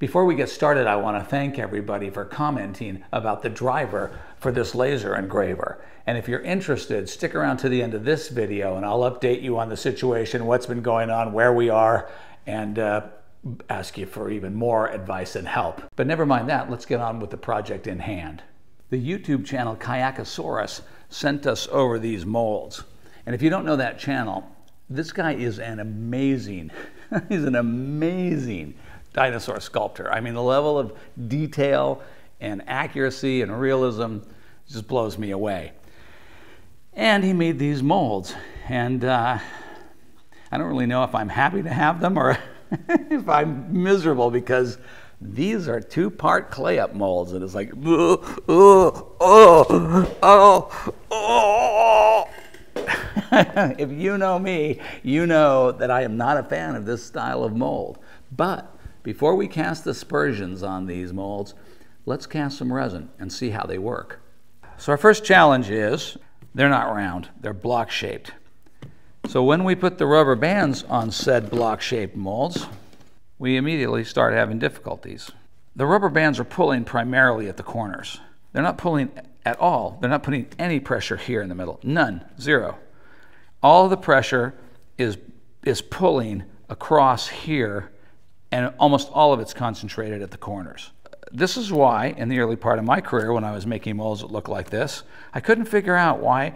Before we get started, I want to thank everybody for commenting about the driver for this laser engraver. And if you're interested, stick around to the end of this video and I'll update you on the situation, what's been going on, where we are, and ask you for even more advice and help. But never mind that, let's get on with the project in hand. The YouTube channel Kayakasaurus sent us over these molds. And if you don't know that channel, this guy is an amazing, he's an amazing dinosaur sculptor. I mean, the level of detail and accuracy and realism just blows me away. And he made these molds, and I don't really know if I'm happy to have them or if I'm miserable, because these are two-part clay-up molds, and it's like, if you know me, you know that I am not a fan of this style of mold. But before we cast aspersions on these molds, let's cast some resin and see how they work. So our first challenge is, they're not round, they're block-shaped. So when we put the rubber bands on said block-shaped molds, we immediately start having difficulties. The rubber bands are pulling primarily at the corners. They're not pulling at all. They're not putting any pressure here in the middle. None, zero. All the pressure is pulling across here, and almost all of it's concentrated at the corners. This is why, in the early part of my career, when I was making molds that looked like this, I couldn't figure out why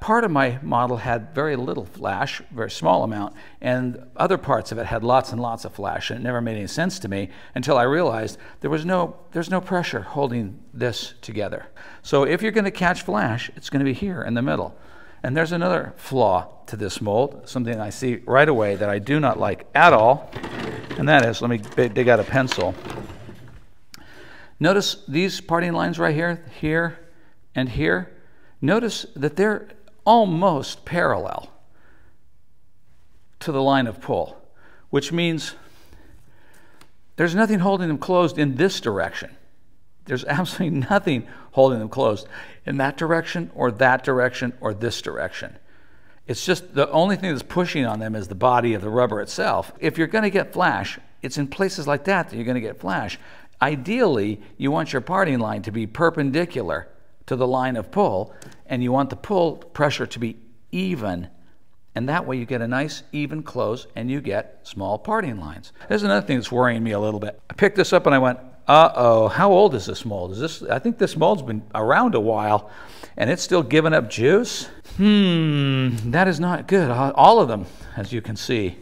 part of my model had very little flash, very small amount, and other parts of it had lots and lots of flash, and it never made any sense to me until I realized there's no pressure holding this together. So if you're gonna catch flash, it's gonna be here in the middle. And there's another flaw to this mold, something I see right away that I do not like at all, and that is, let me dig out a pencil. Notice these parting lines right here, here, and here. Notice that they're almost parallel to the line of pull, which means there's nothing holding them closed in this direction. There's absolutely nothing holding them closed in that direction or that direction or this direction. It's just the only thing that's pushing on them is the body of the rubber itself. If you're going to get flash, it's in places like that that you're going to get flash. Ideally, you want your parting line to be perpendicular to the line of pull, and you want the pull pressure to be even, and that way you get a nice even close and you get small parting lines. There's another thing that's worrying me a little bit. I picked this up and I went, uh-oh, how old is this mold? I think this mold's been around a while and it's still giving up juice? That is not good. All of them, as you can see,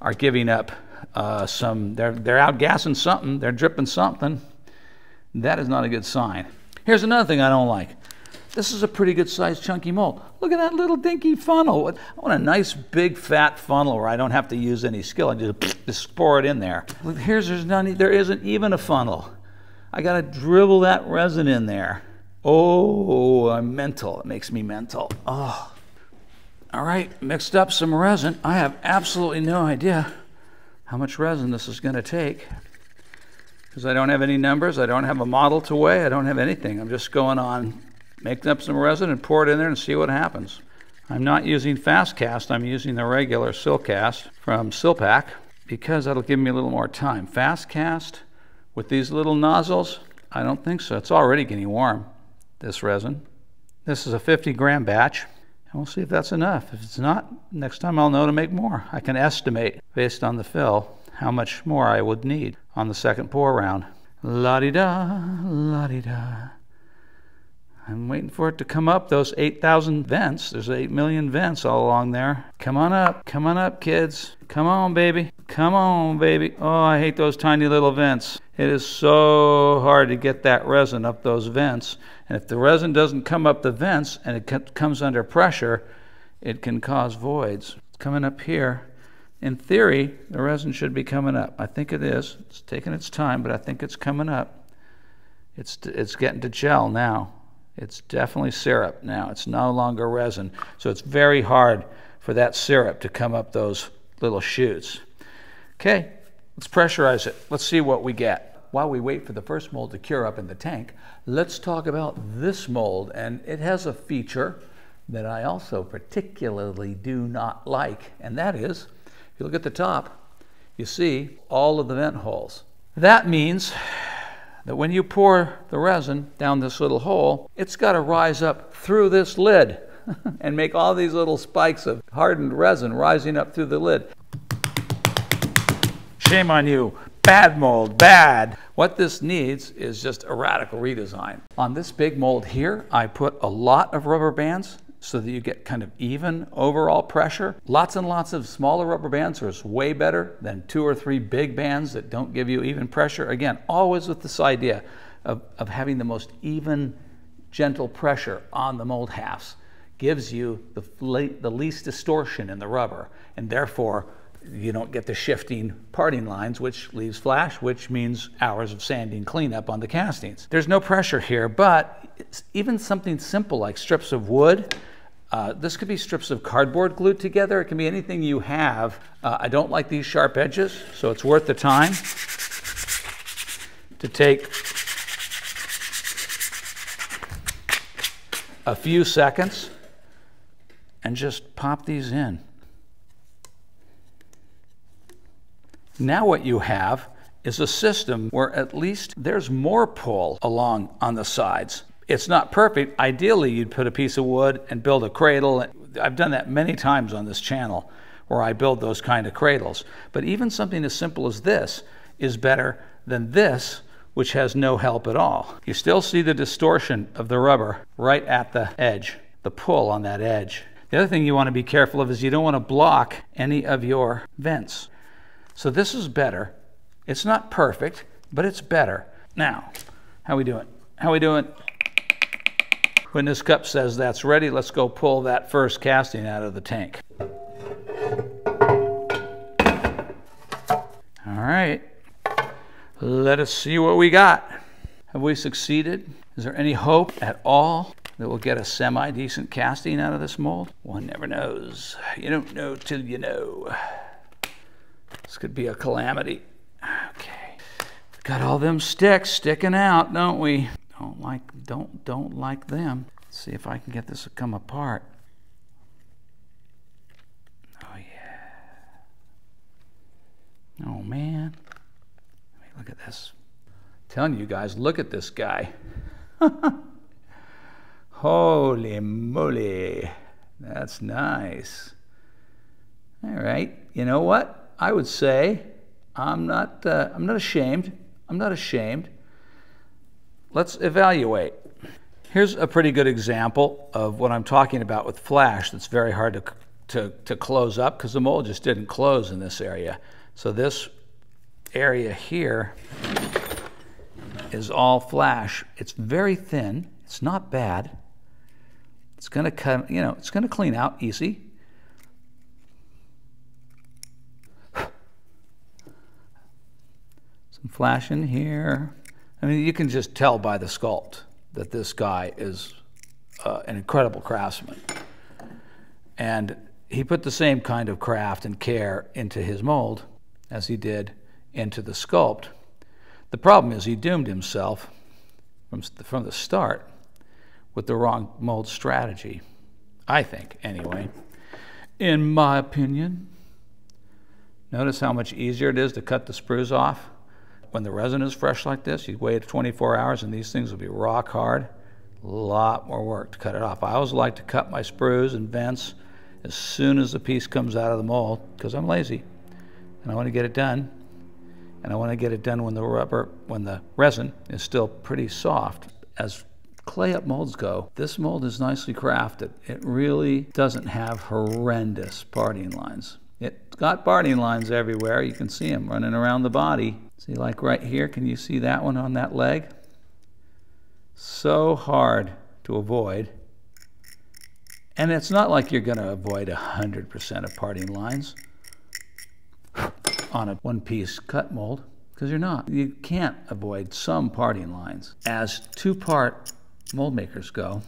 are giving up they're outgassing something, they're dripping something. That is not a good sign. Here's another thing I don't like. This is a pretty good sized chunky mold. Look at that little dinky funnel. I want a nice big fat funnel where I don't have to use any skill. I just pour it in there. Look, there isn't even a funnel. I gotta dribble that resin in there. Oh, I'm mental, it makes me mental. Oh. All right, mixed up some resin. I have absolutely no idea how much resin this is going to take, because I don't have any numbers, I don't have a model to weigh, I don't have anything. I'm just going on, making up some resin and pour it in there and see what happens. I'm not using FastCast, I'm using the regular SilCast from SilPak, because that'll give me a little more time. FastCast with these little nozzles, I don't think so. It's already getting warm, this resin. This is a 50-gram batch. We'll see if that's enough. If it's not, next time I'll know to make more. I can estimate, based on the fill, how much more I would need on the second pour round. La-di-da, la-di-da. I'm waiting for it to come up, those 8,000 vents. There's 8 million vents all along there. Come on up, kids. Come on, baby. Come on, baby. Oh, I hate those tiny little vents. It is so hard to get that resin up those vents. And if the resin doesn't come up the vents and it comes under pressure, it can cause voids. It's coming up here. In theory, the resin should be coming up. I think it is. It's taking its time, but I think it's coming up. It's getting to gel now. It's definitely syrup now. It's no longer resin. So it's very hard for that syrup to come up those little chutes. Okay, let's pressurize it. Let's see what we get. While we wait for the first mold to cure up in the tank, let's talk about this mold. And it has a feature that I also particularly do not like. And that is, if you look at the top, you see all of the vent holes. That means that when you pour the resin down this little hole, it's got to rise up through this lid and make all these little spikes of hardened resin rising up through the lid. Shame on you. Bad mold, bad. What this needs is just a radical redesign. On this big mold here, I put a lot of rubber bands so that you get kind of even overall pressure. Lots and lots of smaller rubber bands are way better than 2 or 3 big bands that don't give you even pressure. Again, always with this idea of having the most even, gentle pressure on the mold halves. Gives you the least distortion in the rubber, and therefore you don't get the shifting parting lines, which leaves flash, which means hours of sanding cleanup on the castings. There's no pressure here, but even something simple like strips of wood, this could be strips of cardboard glued together. It can be anything you have. I don't like these sharp edges, so it's worth the time to take a few seconds and just pop these in. Now what you have is a system where at least there's more pull along on the sides. It's not perfect. Ideally, you'd put a piece of wood and build a cradle. I've done that many times on this channel where I build those kind of cradles. But even something as simple as this is better than this, which has no help at all. You still see the distortion of the rubber right at the edge, the pull on that edge. The other thing you want to be careful of is you don't want to block any of your vents. So this is better. It's not perfect, but it's better. Now, how we doing? How we doing? When this cup says that's ready, let's go pull that first casting out of the tank. All right, let us see what we got. Have we succeeded? Is there any hope at all that we'll get a semi-decent casting out of this mold? One never knows. You don't know till you know. This could be a calamity. Okay, got all them sticks sticking out, don't we? Don't like them. Let's see if I can get this to come apart. Oh yeah. Oh man. I mean, look at this. I'm telling you guys, look at this guy. Holy moly! That's nice. All right. You know what? I would say I'm not ashamed. I'm not ashamed. Let's evaluate. Here's a pretty good example of what I'm talking about with flash. That's very hard to close up because the mold just didn't close in this area. So this area here is all flash. It's very thin. It's not bad. It's going to cut. You know, it's going to clean out easy. Flash in here. I mean, you can just tell by the sculpt that this guy is an incredible craftsman. And he put the same kind of craft and care into his mold as he did into the sculpt. The problem is he doomed himself from the start with the wrong mold strategy, I think, anyway. In my opinion, notice how much easier it is to cut the sprues off. When the resin is fresh like this, you wait 24 hours and these things will be rock hard. A lot more work to cut it off. I always like to cut my sprues and vents as soon as the piece comes out of the mold because I'm lazy and I want to get it done. And I want to get it done when the resin is still pretty soft. As clay up molds go, this mold is nicely crafted. It really doesn't have horrendous parting lines. It's got parting lines everywhere. You can see them running around the body. See, like right here, can you see that one on that leg? So hard to avoid. And it's not like you're going to avoid 100% of parting lines on a one-piece cut mold, because you're not. You can't avoid some parting lines. As two-part mold makers go,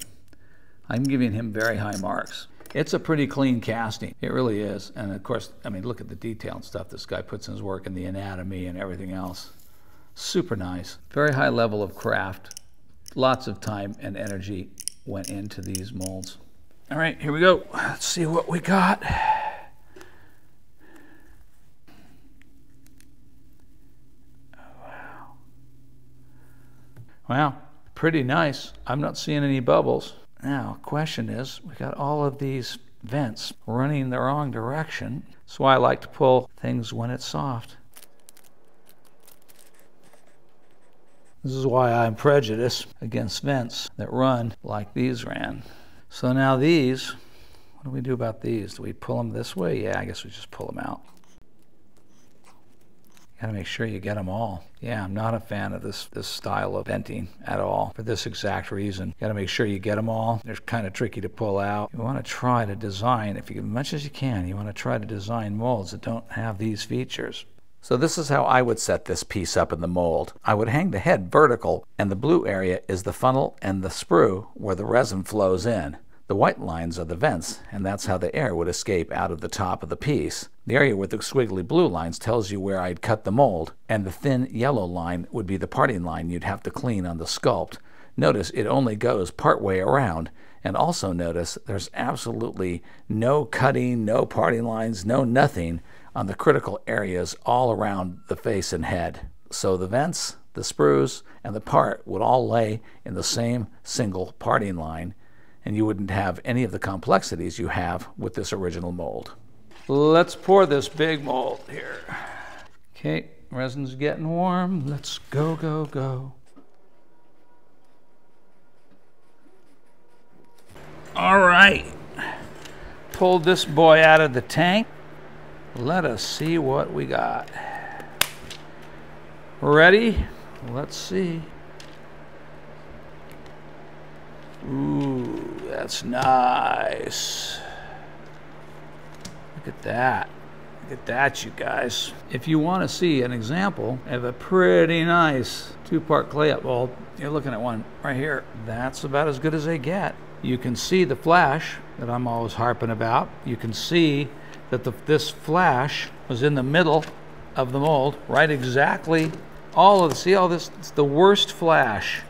I'm giving him very high marks. It's a pretty clean casting. It really is. And of course, I mean, look at the detail and stuff this guy puts in his work and the anatomy and everything else. Super nice. Very high level of craft. Lots of time and energy went into these molds. All right, here we go. Let's see what we got. Oh, wow. Wow, pretty nice. I'm not seeing any bubbles. Now, question is, we got all of these vents running in the wrong direction. That's why I like to pull things when it's soft. This is why I'm prejudiced against vents that run like these ran. So now these, what do we do about these? Do we pull them this way? Yeah, I guess we just pull them out. Gotta make sure you get them all. Yeah, I'm not a fan of this style of venting at all for this exact reason. Gotta make sure you get them all. They're kind of tricky to pull out. You wanna try to design, if you, as much as you can, you wanna try to design molds that don't have these features. So this is how I would set this piece up in the mold. I would hang the head vertical, and the blue area is the funnel and the sprue where the resin flows in. The white lines are the vents, and that's how the air would escape out of the top of the piece. The area with the squiggly blue lines tells you where I'd cut the mold, and the thin yellow line would be the parting line you'd have to clean on the sculpt. Notice it only goes partway around, and also notice there's absolutely no cutting, no parting lines, no nothing on the critical areas all around the face and head. So the vents, the sprues, and the part would all lay in the same single parting line, and you wouldn't have any of the complexities you have with this original mold. Let's pour this big mold here. Okay, resin's getting warm. Let's go, go, go. All right, pulled this boy out of the tank. Let us see what we got. Ready? Let's see. Ooh, that's nice. Look at that. Look at that, you guys. If you want to see an example of a pretty nice two-part clay up mold, you're looking at one right here. That's about as good as they get. You can see the flash that I'm always harping about. You can see that this flash was in the middle of the mold, right exactly all of the, see all this? It's the worst flash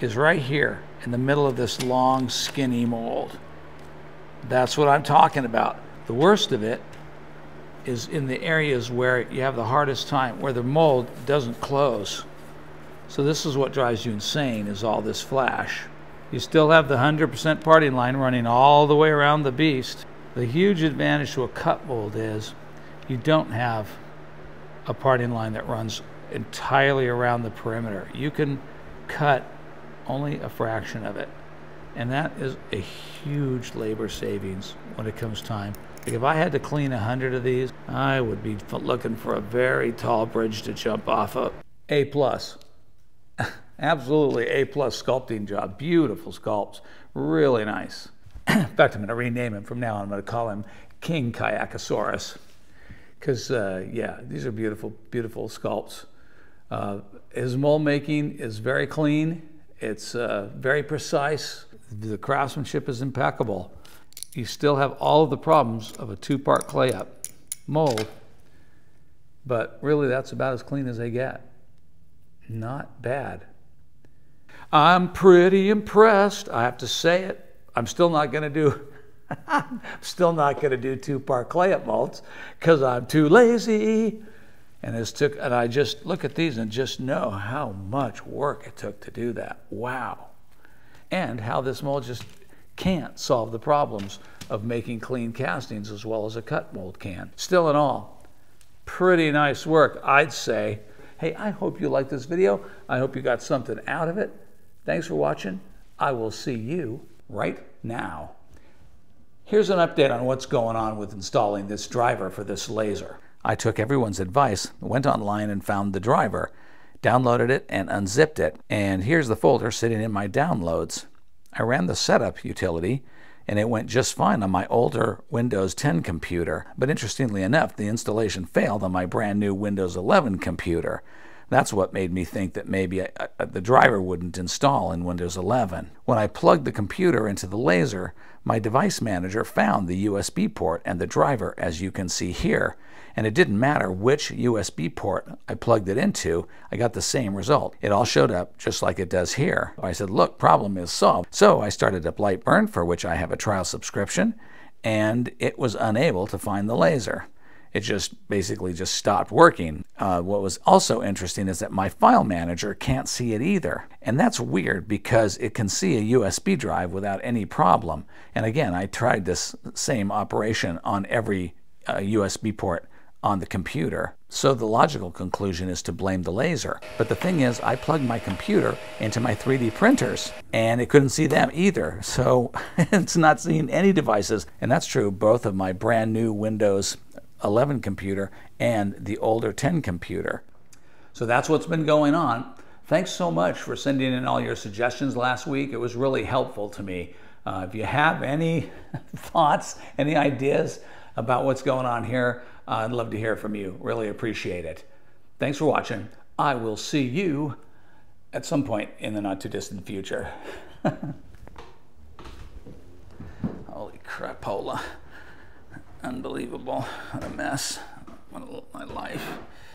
is right here, in the middle of this long, skinny mold. That's what I'm talking about. The worst of it is in the areas where you have the hardest time, where the mold doesn't close. So this is what drives you insane, is all this flash. You still have the 100% parting line running all the way around the beast. The huge advantage to a cut mold is you don't have a parting line that runs entirely around the perimeter. You can cut only a fraction of it, and that is a huge labor savings when it comes time. Like if I had to clean 100 of these, I would be looking for a very tall bridge to jump off of. A plus. Absolutely A plus sculpting job. Beautiful sculpts, really nice. In fact, I'm going to rename him from now on. I'm going to call him King Kayakasaurus, because yeah, these are beautiful, beautiful sculpts. His mold making is very clean. It's very precise. The craftsmanship is impeccable. You still have all of the problems of a two-part clay up mold, but really that's about as clean as they get. Not bad. I'm pretty impressed. I have to say it. I'm still not going to do two-part clay up molds because I'm too lazy. And I just look at these and just know how much work it took to do that. Wow. And how this mold just can't solve the problems of making clean castings as well as a cut mold can. Still in all, pretty nice work, I'd say. Hey, I hope you liked this video. I hope you got something out of it. Thanks for watching. I will see you right now. Here's an update on what's going on with installing this driver for this laser. I took everyone's advice, went online and found the driver, downloaded it and unzipped it. And here's the folder sitting in my downloads. I ran the setup utility and it went just fine on my older Windows 10 computer. But interestingly enough, the installation failed on my brand new Windows 11 computer. That's what made me think that maybe the driver wouldn't install in Windows 11. When I plugged the computer into the laser, my device manager found the USB port and the driver, as you can see here. And it didn't matter which USB port I plugged it into, I got the same result. It all showed up just like it does here. I said, look, problem is solved. So I started up LightBurn, for which I have a trial subscription, and it was unable to find the laser. it just basically just stopped working. What was also interesting is that my file manager can't see it either. And that's weird because it can see a USB drive without any problem. And again, I tried this same operation on every USB port on the computer. So the logical conclusion is to blame the laser. But the thing is, I plugged my computer into my 3D printers and it couldn't see them either. So it's not seeing any devices. And that's true both of my brand new Windows 11 computer and the older 10 computer. So that's what's been going on. Thanks so much for sending in all your suggestions last week. It was really helpful to me. If you have any thoughts, any ideas about what's going on here, I'd love to hear from you. Really appreciate it. Thanks for watching. I will see you at some point in the not too distant future. Holy crapola. Unbelievable. What a mess. What my life.